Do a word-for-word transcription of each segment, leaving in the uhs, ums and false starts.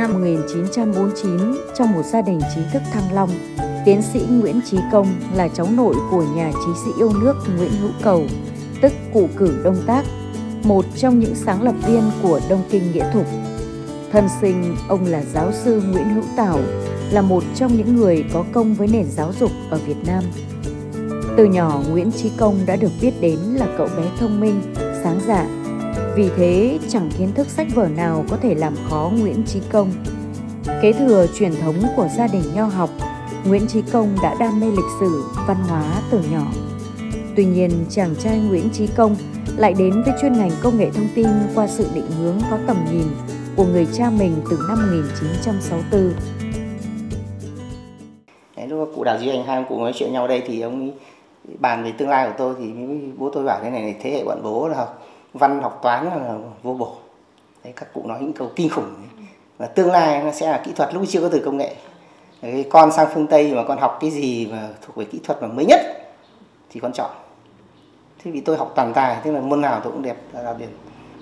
năm một nghìn chín trăm bốn mươi chín trong một gia đình trí thức Thăng Long, tiến sĩ Nguyễn Chí Công là cháu nội của nhà trí sĩ yêu nước Nguyễn Hữu Cầu, tức cụ cử Đông Tác, một trong những sáng lập viên của Đông Kinh Nghĩa Thục. Thân sinh, ông là giáo sư Nguyễn Hữu Tảo, là một trong những người có công với nền giáo dục ở Việt Nam. Từ nhỏ, Nguyễn Chí Công đã được biết đến là cậu bé thông minh, sáng dạ. Vì thế, chẳng kiến thức sách vở nào có thể làm khó Nguyễn Chí Công. Kế thừa truyền thống của gia đình nho học, Nguyễn Chí Công đã đam mê lịch sử, văn hóa từ nhỏ. Tuy nhiên, chàng trai Nguyễn Chí Công lại đến với chuyên ngành công nghệ thông tin qua sự định hướng có tầm nhìn của người cha mình từ năm một nghìn chín trăm sáu mươi tư. Đấy, lúc cụ Đào Duy Anh, hai ông cụ nói chuyện nhau đây thì ông ấy bàn về tương lai của tôi, thì bố tôi bảo thế này, thế hệ bọn bố là học văn học toán là vô bổ. Đấy, các cụ nói những câu kinh khủng. Và tương lai nó sẽ là kỹ thuật, lúc chưa có từ công nghệ. Đấy, con sang phương Tây mà con học cái gì mà thuộc về kỹ thuật mà mới nhất thì con chọn. Thế vì tôi học toàn tài, tức là môn nào tôi cũng đẹp đạt điểm.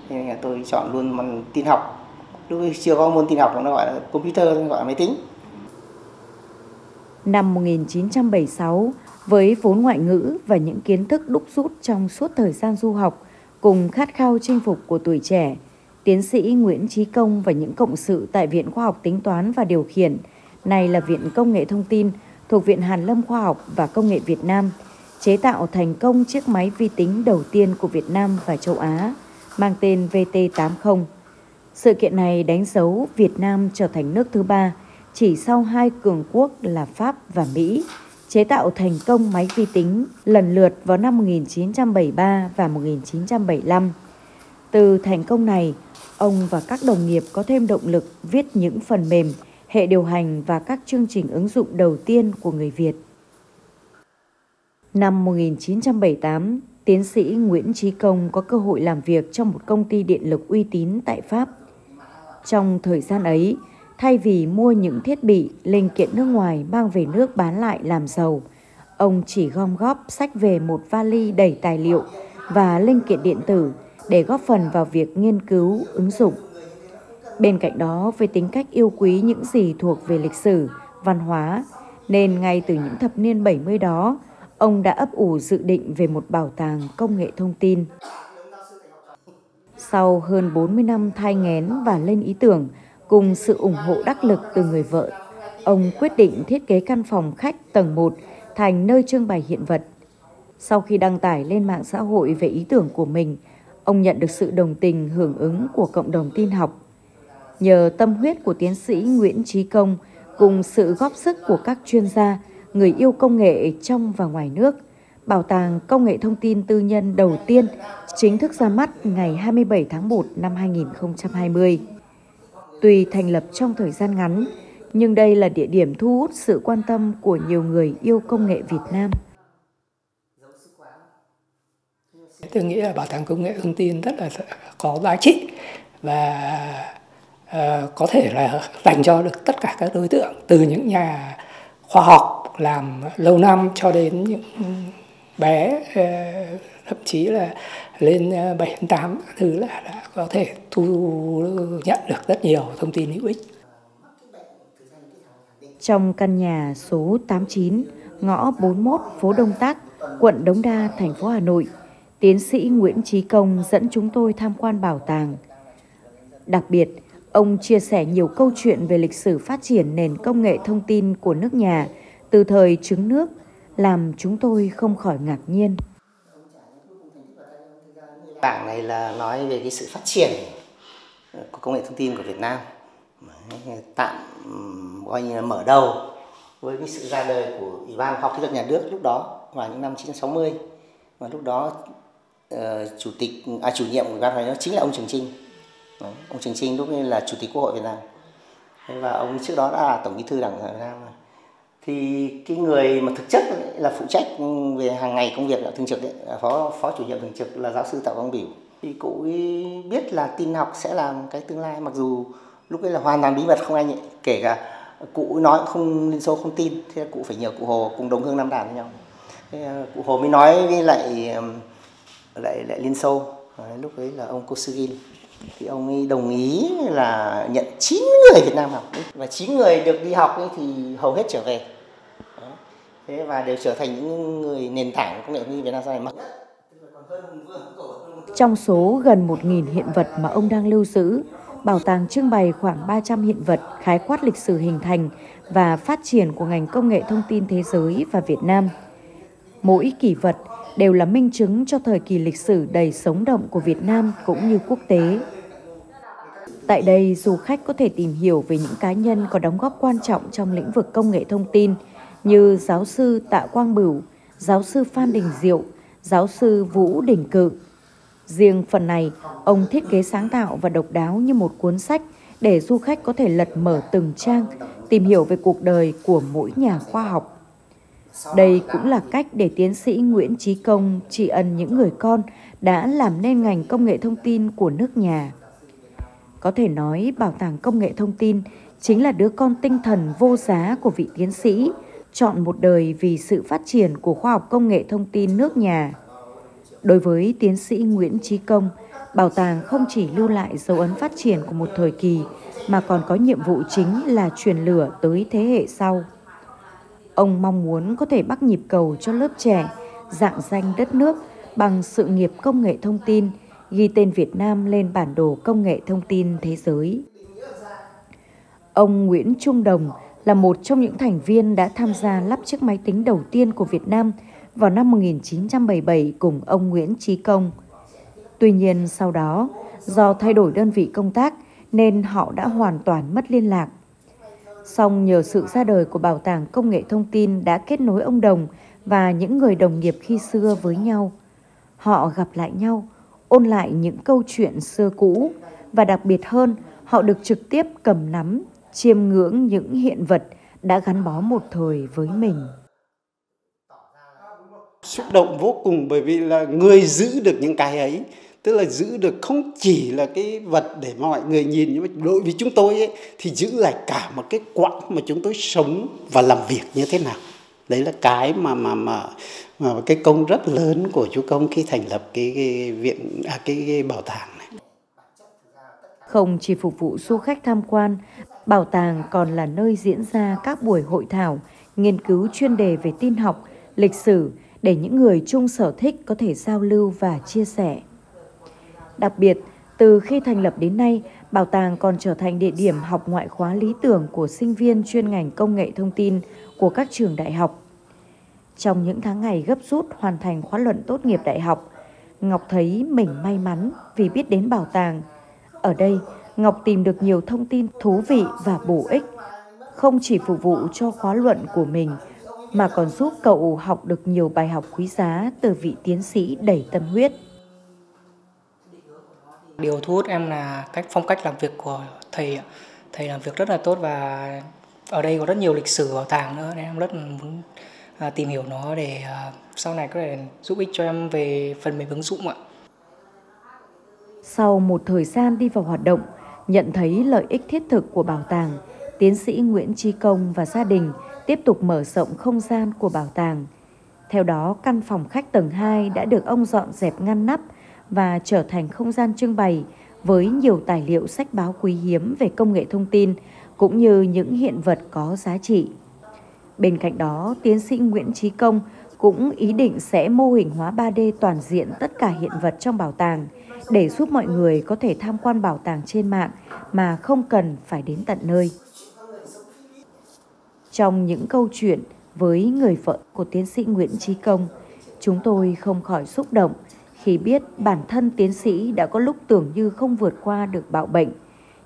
Thế nên là tôi chọn luôn môn tin học. Lúc chưa có môn tin học nó gọi là computer, nó gọi là máy tính. Năm một nghìn chín trăm bảy mươi sáu, với vốn ngoại ngữ và những kiến thức đúc rút trong suốt thời gian du học, cùng khát khao chinh phục của tuổi trẻ, tiến sĩ Nguyễn Chí Công và những cộng sự tại Viện Khoa học Tính toán và Điều khiển, nay là Viện Công nghệ Thông tin thuộc Viện Hàn Lâm Khoa học và Công nghệ Việt Nam, chế tạo thành công chiếc máy vi tính đầu tiên của Việt Nam và châu Á, mang tên V T tám mươi. Sự kiện này đánh dấu Việt Nam trở thành nước thứ ba, chỉ sau hai cường quốc là Pháp và Mỹ, chế tạo thành công máy vi tính lần lượt vào năm một nghìn chín trăm bảy mươi ba và một nghìn chín trăm bảy mươi lăm. Từ thành công này, ông và các đồng nghiệp có thêm động lực viết những phần mềm, hệ điều hành và các chương trình ứng dụng đầu tiên của người Việt. Năm một nghìn chín trăm bảy mươi tám, tiến sĩ Nguyễn Chí Công có cơ hội làm việc trong một công ty điện lực uy tín tại Pháp. Trong thời gian ấy, thay vì mua những thiết bị, linh kiện nước ngoài mang về nước bán lại làm giàu, ông chỉ gom góp xách về một vali đầy tài liệu và linh kiện điện tử để góp phần vào việc nghiên cứu, ứng dụng. Bên cạnh đó, với tính cách yêu quý những gì thuộc về lịch sử, văn hóa, nên ngay từ những thập niên bảy mươi đó, ông đã ấp ủ dự định về một bảo tàng công nghệ thông tin. Sau hơn bốn mươi năm thai nghén và lên ý tưởng, cùng sự ủng hộ đắc lực từ người vợ, ông quyết định thiết kế căn phòng khách tầng một thành nơi trưng bày hiện vật. Sau khi đăng tải lên mạng xã hội về ý tưởng của mình, ông nhận được sự đồng tình hưởng ứng của cộng đồng tin học. Nhờ tâm huyết của tiến sĩ Nguyễn Chí Công cùng sự góp sức của các chuyên gia, người yêu công nghệ trong và ngoài nước, Bảo tàng Công nghệ Thông tin tư nhân đầu tiên chính thức ra mắt ngày hai mươi bảy tháng một năm hai nghìn không trăm hai mươi. Tuy thành lập trong thời gian ngắn, nhưng đây là địa điểm thu hút sự quan tâm của nhiều người yêu công nghệ Việt Nam. Tôi nghĩ là Bảo tàng Công nghệ Thông tin rất là có giá trị và uh, có thể là dành cho được tất cả các đối tượng, từ những nhà khoa học làm lâu năm cho đến những bé, uh, thậm chí là lên bảy tám thứ là đã có thể thu nhận được rất nhiều thông tin hữu ích. Trong căn nhà số tám mươi chín, ngõ bốn mươi mốt, phố Đông Tác, quận Đống Đa, thành phố Hà Nội, tiến sĩ Nguyễn Chí Công dẫn chúng tôi tham quan bảo tàng. Đặc biệt, ông chia sẻ nhiều câu chuyện về lịch sử phát triển nền công nghệ thông tin của nước nhà từ thời trứng nước, làm chúng tôi không khỏi ngạc nhiên. Bảng này là nói về cái sự phát triển của công nghệ thông tin của Việt Nam, tạm coi như là mở đầu với cái sự ra đời của Ủy ban Khoa học Kỹ thuật Nhà nước lúc đó vào những năm một nghìn chín trăm sáu mươi, và lúc đó chủ tịch à, chủ nhiệm Ủy ban này nó chính là ông Trường Chinh. Ông Trường Chinh lúc ấy là Chủ tịch Quốc hội Việt Nam, và ông trước đó đã là Tổng Bí thư Đảng Cộng sản Việt Nam. Thì cái người mà thực chất là phụ trách về hàng ngày công việc là thường trực đấy, phó phó chủ nhiệm thường trực là giáo sư Tạ Quang Bửu. Thì cụ ấy biết là tin học sẽ làm cái tương lai, mặc dù lúc ấy là hoàn toàn bí mật, không ai nhận, kể cả cụ ấy nói không, Liên Xô không tin, thế cụ phải nhờ cụ Hồ cùng đồng hương nam đàn với nhau. Thế cụ Hồ mới nói với lại lại, lại Liên Xô, lúc ấy là ông Kosygin Thì ông ấy đồng ý là nhận chín người Việt Nam học, và chín người được đi học thì hầu hết trở về. Thế và đều trở thành những người nền tảng công nghệ thông tin Việt Nam sau này. Trong số gần một nghìn hiện vật mà ông đang lưu giữ, bảo tàng trưng bày khoảng ba trăm hiện vật khái quát lịch sử hình thành và phát triển của ngành công nghệ thông tin thế giới và Việt Nam. Mỗi kỷ vật đều là minh chứng cho thời kỳ lịch sử đầy sống động của Việt Nam cũng như quốc tế. Tại đây, du khách có thể tìm hiểu về những cá nhân có đóng góp quan trọng trong lĩnh vực công nghệ thông tin như giáo sư Tạ Quang Bửu, giáo sư Phan Đình Diệu, giáo sư Vũ Đình Cự. Riêng phần này, ông thiết kế sáng tạo và độc đáo như một cuốn sách để du khách có thể lật mở từng trang, tìm hiểu về cuộc đời của mỗi nhà khoa học. Đây cũng là cách để tiến sĩ Nguyễn Chí Công tri ân những người con đã làm nên ngành công nghệ thông tin của nước nhà. Có thể nói Bảo tàng Công nghệ Thông tin chính là đứa con tinh thần vô giá của vị tiến sĩ, chọn một đời vì sự phát triển của khoa học công nghệ thông tin nước nhà. Đối với tiến sĩ Nguyễn Chí Công, bảo tàng không chỉ lưu lại dấu ấn phát triển của một thời kỳ mà còn có nhiệm vụ chính là truyền lửa tới thế hệ sau. Ông mong muốn có thể bắt nhịp cầu cho lớp trẻ, rạng danh đất nước bằng sự nghiệp công nghệ thông tin, ghi tên Việt Nam lên bản đồ công nghệ thông tin thế giới. Ông Nguyễn Trung Đồng là một trong những thành viên đã tham gia lắp chiếc máy tính đầu tiên của Việt Nam vào năm một nghìn chín trăm bảy mươi bảy cùng ông Nguyễn Chí Công. Tuy nhiên sau đó, do thay đổi đơn vị công tác nên họ đã hoàn toàn mất liên lạc. Song nhờ sự ra đời của Bảo tàng Công nghệ Thông tin đã kết nối ông Đồng và những người đồng nghiệp khi xưa với nhau. Họ gặp lại nhau, ôn lại những câu chuyện xưa cũ và đặc biệt hơn, họ được trực tiếp cầm nắm, chiêm ngưỡng những hiện vật đã gắn bó một thời với mình. Xúc động vô cùng bởi vì là người giữ được những cái ấy, tức là giữ được không chỉ là cái vật để mọi người nhìn, nhưng mà đối với chúng tôi ấy, thì giữ lại cả một cái quãng mà chúng tôi sống và làm việc như thế nào. Đấy là cái mà mà mà, mà cái công rất lớn của chú Công khi thành lập cái, cái viện à, cái, cái bảo tàng này. Không chỉ phục vụ du khách tham quan, bảo tàng còn là nơi diễn ra các buổi hội thảo, nghiên cứu chuyên đề về tin học, lịch sử để những người chung sở thích có thể giao lưu và chia sẻ. Đặc biệt, từ khi thành lập đến nay, bảo tàng còn trở thành địa điểm học ngoại khóa lý tưởng của sinh viên chuyên ngành công nghệ thông tin của các trường đại học. Trong những tháng ngày gấp rút hoàn thành khóa luận tốt nghiệp đại học, Ngọc thấy mình may mắn vì biết đến bảo tàng. Ở đây, Ngọc tìm được nhiều thông tin thú vị và bổ ích, không chỉ phục vụ cho khóa luận của mình, mà còn giúp cậu học được nhiều bài học quý giá từ vị tiến sĩ đầy tâm huyết. Điều thu hút em là cách phong cách làm việc của thầy. Thầy làm việc rất là tốt và ở đây có rất nhiều lịch sử bảo tàng nữa. Nên em rất muốn tìm hiểu nó để sau này có thể giúp ích cho em về phần mềm ứng dụng ạ. Sau một thời gian đi vào hoạt động, nhận thấy lợi ích thiết thực của bảo tàng, tiến sĩ Nguyễn Chí Công và gia đình tiếp tục mở rộng không gian của bảo tàng. Theo đó, căn phòng khách tầng hai đã được ông dọn dẹp ngăn nắp và trở thành không gian trưng bày với nhiều tài liệu sách báo quý hiếm về công nghệ thông tin cũng như những hiện vật có giá trị. Bên cạnh đó, tiến sĩ Nguyễn Chí Công cũng ý định sẽ mô hình hóa ba D toàn diện tất cả hiện vật trong bảo tàng để giúp mọi người có thể tham quan bảo tàng trên mạng mà không cần phải đến tận nơi. Trong những câu chuyện với người vợ của tiến sĩ Nguyễn Chí Công, chúng tôi không khỏi xúc động khi biết bản thân tiến sĩ đã có lúc tưởng như không vượt qua được bạo bệnh,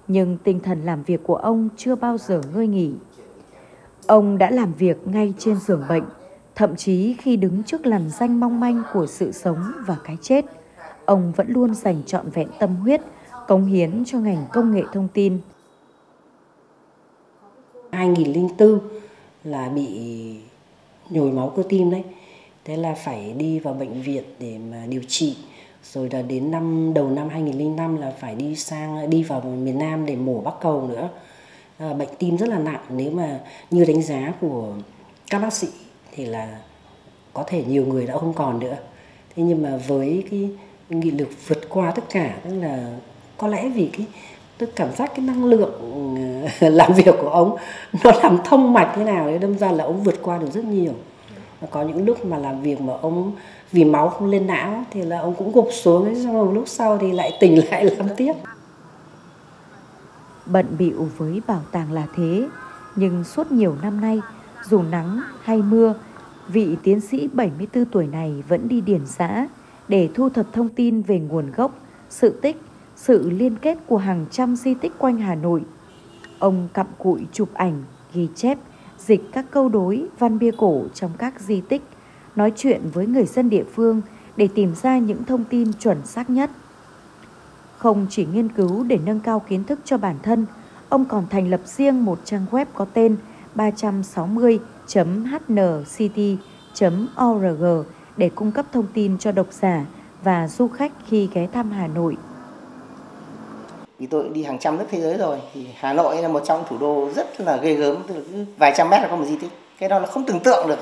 nhưng tinh thần làm việc của ông chưa bao giờ ngơi nghỉ. Ông đã làm việc ngay trên giường bệnh, thậm chí khi đứng trước lằn ranh mong manh của sự sống và cái chết, ông vẫn luôn dành trọn vẹn tâm huyết, cống hiến cho ngành công nghệ thông tin. hai nghìn không trăm linh bốn là bị nhồi máu cơ tim đấy. Thế là phải đi vào bệnh viện để mà điều trị. Rồi là đến năm đầu năm hai nghìn không trăm linh năm là phải đi sang đi vào miền Nam để mổ bắc cầu nữa. À, bệnh tim rất là nặng, nếu mà như đánh giá của các bác sĩ thì là có thể nhiều người đã không còn nữa. Thế nhưng mà với cái nghị lực vượt qua tất cả, tức là Có lẽ vì cái tôi cảm giác cái năng lượng làm việc của ông nó làm thông mạch thế nào đấy, đâm ra là ông vượt qua được rất nhiều. Và có những lúc mà làm việc mà ông vì máu không lên não thì là ông cũng gục xuống ấy, xong rồi lúc sau thì lại tỉnh lại làm tiếp. Bận bịu với bảo tàng là thế, nhưng suốt nhiều năm nay, dù nắng hay mưa, vị tiến sĩ bảy mươi tư tuổi này vẫn đi điển giã để thu thập thông tin về nguồn gốc, sự tích, sự liên kết của hàng trăm di tích quanh Hà Nội. Ông cặm cụi chụp ảnh, ghi chép, dịch các câu đối, văn bia cổ trong các di tích, nói chuyện với người dân địa phương để tìm ra những thông tin chuẩn xác nhất. Không chỉ nghiên cứu để nâng cao kiến thức cho bản thân, ông còn thành lập riêng một trang web có tên ba sáu không chấm h n c t chấm o r g để cung cấp thông tin cho độc giả và du khách khi ghé thăm Hà Nội. Thì tôi đi hàng trăm nước thế giới rồi, thì Hà Nội là một trong thủ đô rất là ghê gớm, từ vài trăm mét là có một di tích. Cái đó là không tưởng tượng được.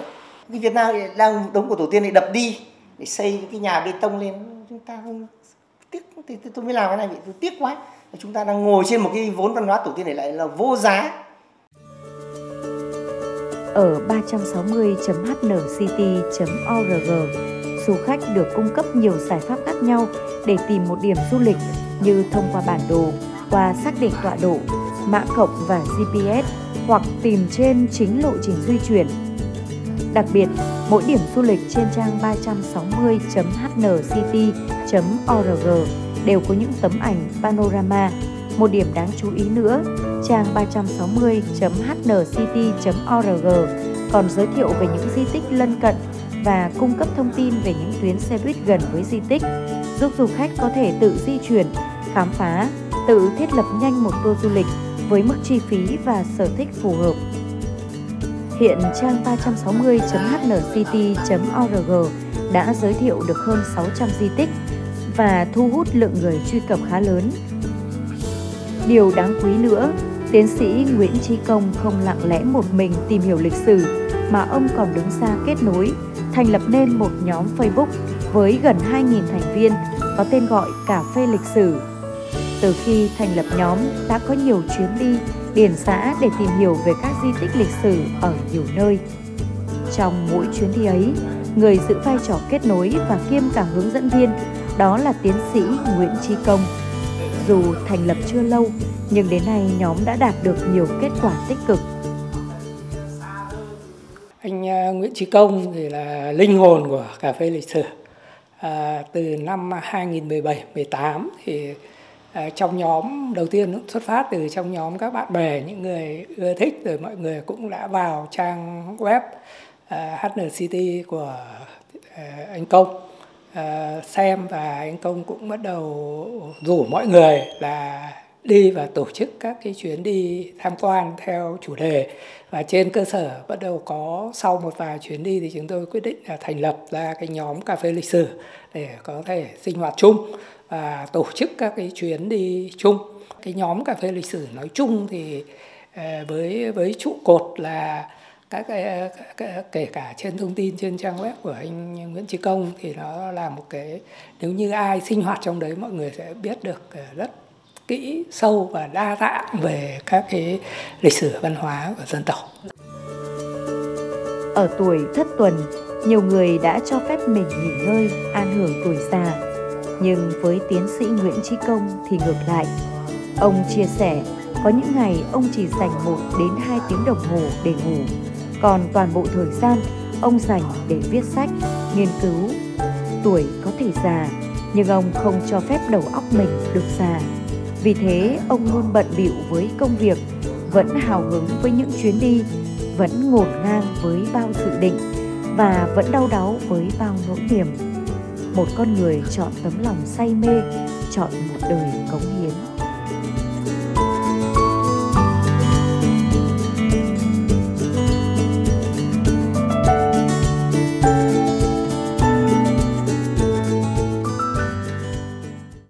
Cái Việt Nam đang đống của tổ tiên này đập đi để xây những cái nhà bê tông lên, chúng ta không tiếc, thì tôi mới làm cái này vì tôi tiếc quá. Chúng ta đang ngồi trên một cái vốn văn hóa tổ tiên này lại là vô giá. Ở ba sáu không chấm h n c t chấm o r g, du khách được cung cấp nhiều giải pháp khác nhau để tìm một điểm du lịch, như thông qua bản đồ, qua xác định tọa độ, mã cộng và giê pê ét, hoặc tìm trên chính lộ trình di chuyển. Đặc biệt, mỗi điểm du lịch trên trang ba sáu không chấm h n c t chấm o r g đều có những tấm ảnh panorama. Một điểm đáng chú ý nữa, trang ba sáu không chấm h n c t chấm o r g còn giới thiệu về những di tích lân cận và cung cấp thông tin về những tuyến xe buýt gần với di tích, giúp du khách có thể tự di chuyển, khám phá, tự thiết lập nhanh một tour du lịch với mức chi phí và sở thích phù hợp. Hiện trang ba sáu không chấm h n c t chấm o r g đã giới thiệu được hơn sáu trăm di tích và thu hút lượng người truy cập khá lớn. Điều đáng quý nữa, tiến sĩ Nguyễn Chí Công không lặng lẽ một mình tìm hiểu lịch sử, mà ông còn đứng ra kết nối, thành lập nên một nhóm Facebook với gần hai nghìn thành viên có tên gọi Cà Phê Lịch Sử. Từ khi thành lập nhóm, đã có nhiều chuyến đi, điển giã để tìm hiểu về các di tích lịch sử ở nhiều nơi. Trong mỗi chuyến đi ấy, người giữ vai trò kết nối và kiêm cả hướng dẫn viên, đó là tiến sĩ Nguyễn Chí Công. Dù thành lập chưa lâu, nhưng đến nay nhóm đã đạt được nhiều kết quả tích cực. Anh Nguyễn Chí Công thì là linh hồn của Cà Phê Lịch Sử. À, từ năm hai nghìn mười bảy mười tám thì à, trong nhóm đầu tiên cũng xuất phát từ trong nhóm các bạn bè, những người ưa thích, rồi mọi người cũng đã vào trang web à, hát en xê tê của à, anh Công à, xem, và anh Công cũng bắt đầu rủ mọi người là đi và tổ chức các cái chuyến đi tham quan theo chủ đề. Và trên cơ sở bắt đầu có sau một vài chuyến đi thì chúng tôi quyết định là thành lập ra cái nhóm Cà Phê Lịch Sử để có thể sinh hoạt chung và tổ chức các cái chuyến đi chung. Cái nhóm Cà Phê Lịch Sử nói chung thì với với trụ cột là các cái, kể cả trên thông tin trên trang web của anh Nguyễn Chí Công, thì nó là một cái, nếu như ai sinh hoạt trong đấy mọi người sẽ biết được rất kỹ, sâu và đa dạng về các cái lịch sử văn hóa của dân tộc. Ở tuổi thất tuần, nhiều người đã cho phép mình nghỉ ngơi, an hưởng tuổi già. Nhưng với tiến sĩ Nguyễn Chí Công thì ngược lại. Ông chia sẻ, có những ngày ông chỉ dành một đến hai tiếng đồng hồ để ngủ. Còn toàn bộ thời gian, ông dành để viết sách, nghiên cứu. Tuổi có thể già, nhưng ông không cho phép đầu óc mình được già. Vì thế, ông luôn bận bịu với công việc, vẫn hào hứng với những chuyến đi, vẫn ngổn ngang với bao dự định và vẫn đau đáu với bao nỗi niềm. Một con người chọn tấm lòng say mê, chọn một đời cống hiến.